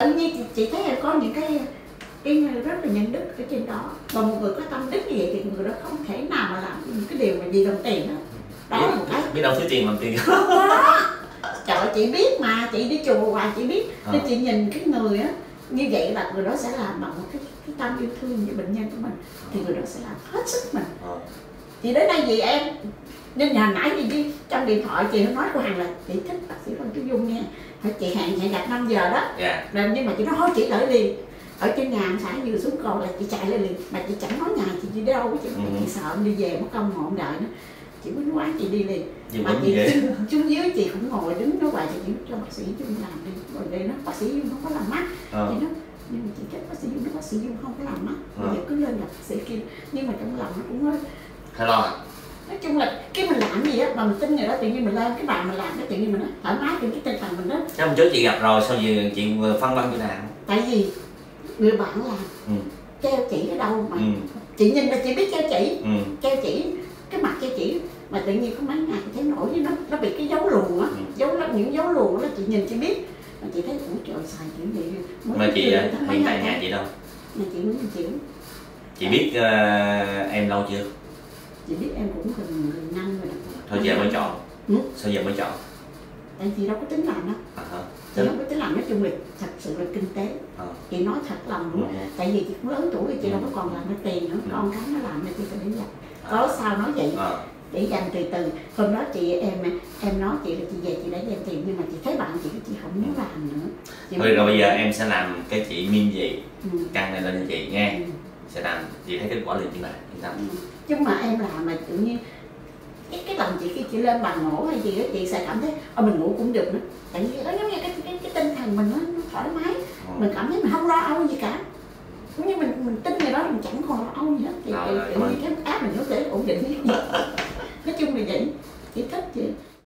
Như chị thấy là có những cái rất là nhân đức ở trên đó, và một người có tâm đức như vậy thì người đó không thể nào mà làm những cái điều mà gì đồng tiền đó. Đó là một cái biết đâu thiếu tiền làm tiền đó. Trời, chị biết mà, chị đi chùa hoài chị biết. Nên chị nhìn cái người á như vậy là người đó sẽ làm bằng một cái tâm yêu thương với bệnh nhân của mình, thì người đó sẽ làm hết sức mình. Chị đến đây vì em, nên hồi nãy chị trong điện thoại chị nói của Hằng là chị thích bác sĩ Phan Tú Dung nha, chị hẹn đặt 5 giờ đó, nhưng mà chị nói thôi chị lại liền. Ở trên nhà xã vừa xuống cầu là chị chạy lên liền, mà chị chẳng nói nhà chị đi đâu, chị sợ đi về mất công ngọn đợi nữa, chị muốn quán chị đi liền. Mà chị xuống dưới chị cũng ngồi đứng đó hoài, chị chỉ cho bác sĩ Dung làm đi, rồi đây nó bác sĩ Dung không có làm mắt, thì nó nhưng mà chị thích bác sĩ Dung, bác sĩ Dung không có làm mắt, bây giờ cứ lên gặp bác sĩ kia, nhưng mà trong lòng nó cũng nói nói chung là cái mình làm gì á mà mình tin người đó, tự nhiên mình lên cái bàn mình làm cái tự nhiên mình thoải mái trên cái tinh thần mình đó. Chắc hôm trước chị gặp rồi, sao giờ chị phân vân như nào? Tại vì người bạn làm treo chỉ ở đâu mà chị nhìn là chị biết treo chỉ, treo chỉ cái mặt treo chỉ, mà tự nhiên có mấy ngày thấy nổi với nó bị cái dấu luồn á, dấu lắm, những dấu luồn đó chị nhìn chị biết, mà chị thấy cũng trời xài chuyện gì mới. Mà chị hiện tại nhà chị đâu? Mà chị muốn chuyển. Chị biết em lâu chưa? Chị biết em cũng gần 5 rồi. Thôi giờ mới chọn. Sao giờ mới chọn? Tại chị đâu có tính làm đâu. Chị không có tính làm, nói chung là thật sự là kinh tế. Chị nói thật lòng luôn. Tại vì chị cũng lớn tuổi, chị đâu có còn làm cái tiền nữa. Con cái nó làm nên chị phải đến dành. Có sao nói vậy? Để dành từ từ. Hôm đó chị em nói chị là chị về chị đã dành tiền, nhưng mà chị thấy bạn chị không muốn làm nữa. Thôi rồi bây giờ em sẽ làm cái chị miên gì căn này lên chị nghe. Sẽ làm chị thấy kết quả liền như này. Chứ mà em làm mà tự nhiên cái lòng chị khi chị lên bàn ngủ hay gì đó chị sẽ cảm thấy mình ngủ cũng được nữa, tại vì nó giống như cái tinh thần mình nó thoải mái, mình cảm thấy mình không lo âu gì cả, cũng như mình tin người đó mình chẳng còn lo âu gì hết, thì tự nhiên cái áp mình nó sẽ ổn định. Nói chung là vậy, chị thích chị.